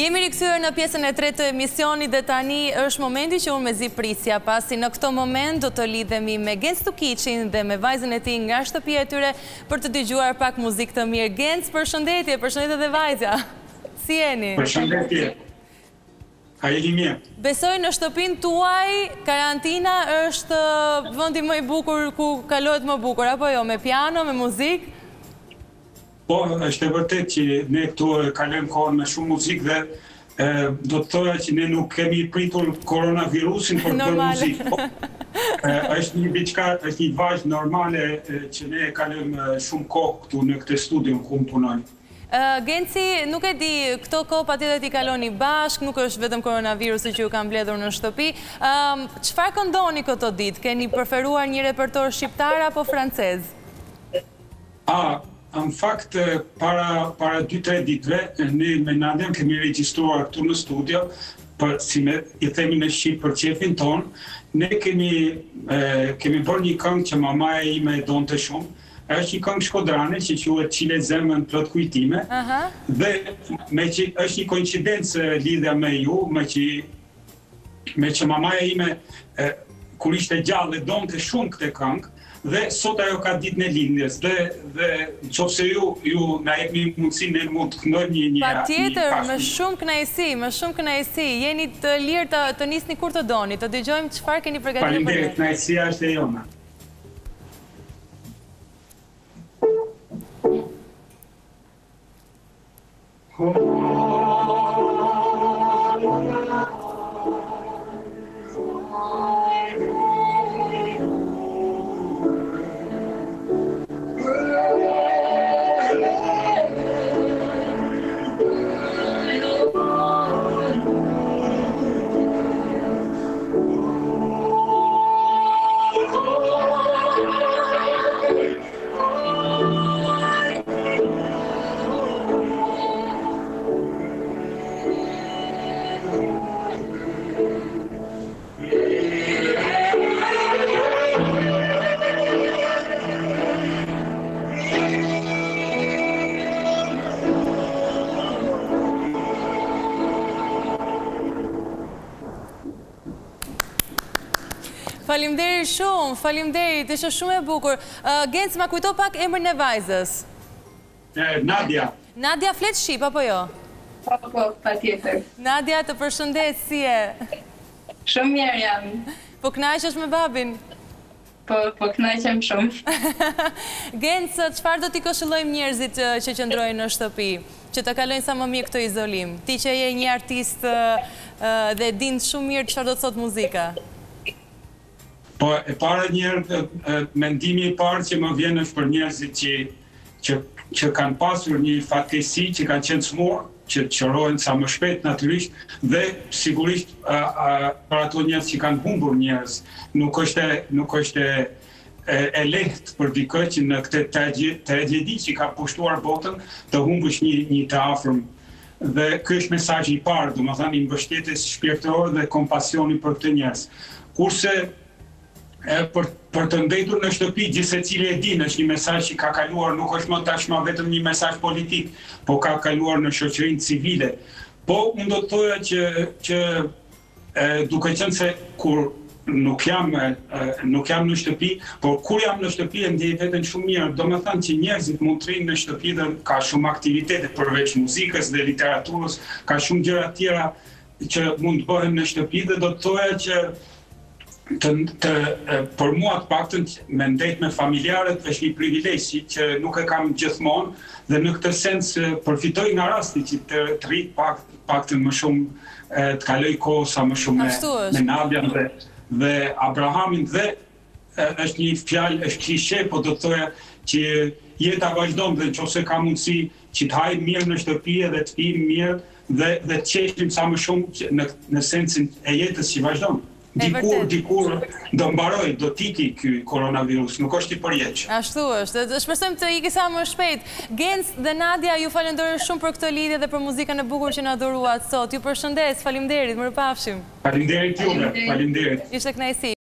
Jemi rikthyer në pjesën e tretë të emisionit dhe tani është momenti që unë mezi prisja, pasi në këtë moment do të lidhemi me Genc Stukicin dhe me vajzën e tij nga shtëpia e tyre për të dëgjuar pak muzikë të mirë. Genc, përshëndetje, përshëndetje dhe vajza. Si jeni? Përshëndetje. Besoj në shtëpinë tuaj, karantina është vendi më i bukur ku kalohet më bukur, apo jo, me piano, me muzikë? Po, është e vërtet që ne këtu kalojmë kohën me shumë muzikë dhe do të thoja që ne nuk kemi pritur koronavirusin për të bërë muzikë. Është një diçka, është një vazhë normale që ne kalojmë shumë kohë këtu në këtë studium ku punojmë. Genci, nuk e di, këto kohë patjetër i kaloni bashkë, nuk është vetëm koronavirusi që ju ka mbledhur në shtëpi. Çfarë këndoni këto ditë? Keni preferuar një repertor shqiptar apo francez? Në fakt, para 2-3 ditëve, ne me Nadia kemi regjistruar këtu në studio, si me i themi në Shqipë për qefin ton, ne kemi bërë një këngë që mamaja ime e donte shumë, është një këngë shkodrane që quhet Cile Zëmën Plot Kujtime dhe është një koincidencë lidhja me ju, me që mamaja ime kur ishte gjallë e donte shumë këtë këngë dhe sot ajo ka ditën e lindjes dhe nëse ju na jepni mundësinë ne mund të këndojmë një herë. Patjetër, me shumë kënaqësi. Jeni të lirë të nisni kur të doni, të dëgjojmë çfarë keni përgatitur. Faleminderit, kënaqësia është e jona. Faleminderit shumë, faleminderit, ishte shumë e bukur. Genc, ma kujto pak emrin e vajzës. Nadia. Nadia flet shqip apo jo? Po, patjetër. Nadia, të përshëndes, si je? Shumë mirë jam. Po kënaqesh me babin? Po kënaqem shumë. Genc, çfarë do t'i këshillojmë njerëzit që qëndrojnë në shtëpi, që të kalojnë sa më mirë këtë izolim? Ti që je një artist dhe din shumë mirë çfarë do të thotë muzika? Po, e para njerë, mendimi i parë që më vjen është për njerëzit që kanë pasur një fatkeqësi, që kanë qenë smurë, që të qërojnë sa më shpejt natyrisht, dhe sigurisht për ato njerëz që kanë humbur njerëz. Nuk është e lehtë për dikë që në këtë tragjedi që ka pushtuar botën të humbësh një të afërm. Dhe ky është mesazhi i parë, domethënë i mbështetjes shpirtërore dhe kompasioni për këtë njerëz. Kurse për të mbetur në shtëpi, gjithsecili e din, është një mesazh që ka kaluar, nuk është më tashmë vetëm një mesazh politik, po ka kaluar në shoqërinë civile. Po, unë do të thoja që duke qenë se kur nuk jam në shtëpi, por kur jam në shtëpi e ndjej veten shumë mirë, domethënë që njerëzit mund të rinë në shtëpi dhe ka shumë aktivitete përveç muzikës dhe literaturës, ka shumë gjëra tjera që mund të bëhen në shtëpi dhe do të thoja që për mua të paktën me ndejt me familjarët është një privilegj që nuk e kam gjithmonë dhe në këtë sens përfitoj nga rasti që të rrit paktën më shumë të kaloj kohë sa më shumë me Nadian dhe Abrahamin dhe është një fjalë, është klishe, po do të thoja që jeta vazhdon dhe nëse ka mundësi që të hajmë mirë në shtëpi dhe të pimë mirë dhe të qeshim sa më shumë në sensin e jetës që vazhdon. Dikur do mbaroj, do tiki ky koronavirus, nuk është i përjetshëm. Ashtu është, dhe shpresojmë të ikë sa më shpejt. Genc dhe Nadia, ju falenderoj shumë për këtë lidhje dhe për muzikën e bukur që na dhuruat sot. Ju përshëndes, faleminderit, mirupafshim. Faleminderit juve, faleminderit. Ishte kënaqësi.